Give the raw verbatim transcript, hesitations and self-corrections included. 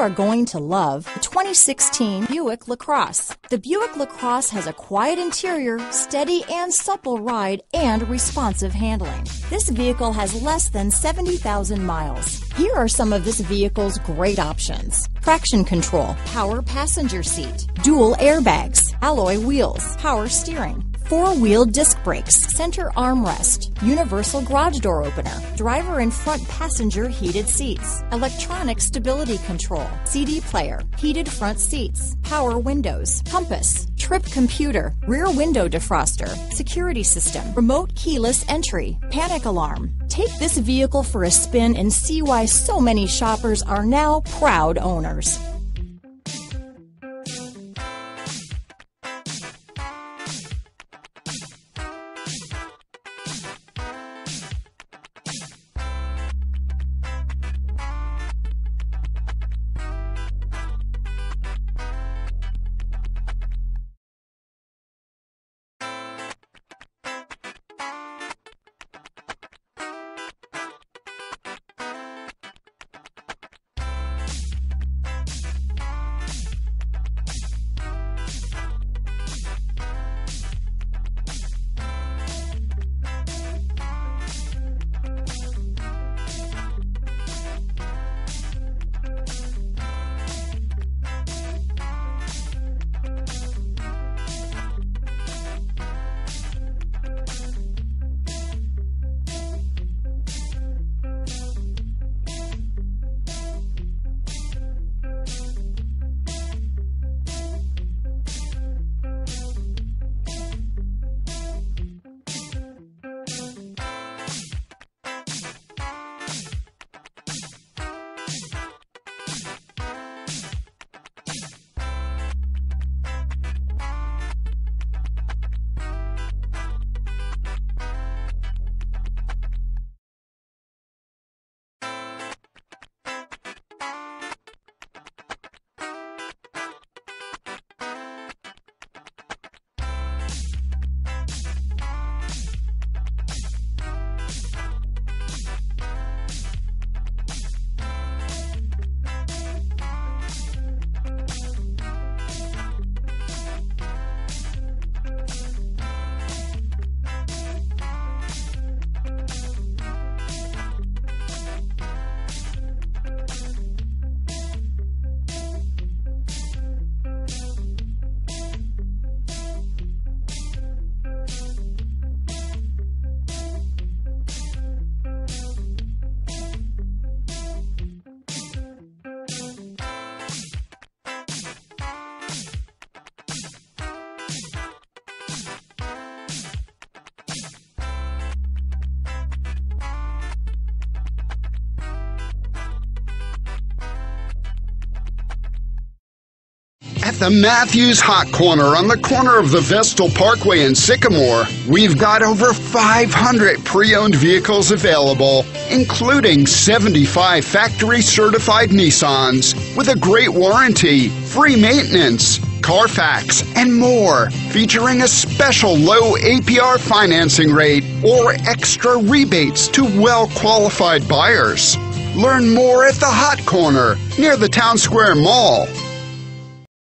are going to love the twenty sixteen Buick LaCrosse. The Buick LaCrosse has a quiet interior, steady and supple ride, and responsive handling. This vehicle has less than seventy thousand miles. Here are some of this vehicle's great options: traction control, power passenger seat, dual airbags, alloy wheels, power steering, four-wheel disc brakes, center armrest, universal garage door opener, driver and front passenger heated seats, electronic stability control, C D player, heated front seats, power windows, compass, trip computer, rear window defroster, security system, remote keyless entry, panic alarm. Take this vehicle for a spin and see why so many shoppers are now proud owners. At the Matthews Hot Corner on the corner of the Vestal Parkway in Sycamore, we've got over five hundred pre-owned vehicles available, including seventy-five factory-certified Nissans with a great warranty, free maintenance, Carfax, and more, featuring a special low A P R financing rate or extra rebates to well-qualified buyers. Learn more at the Hot Corner near the Town Square Mall.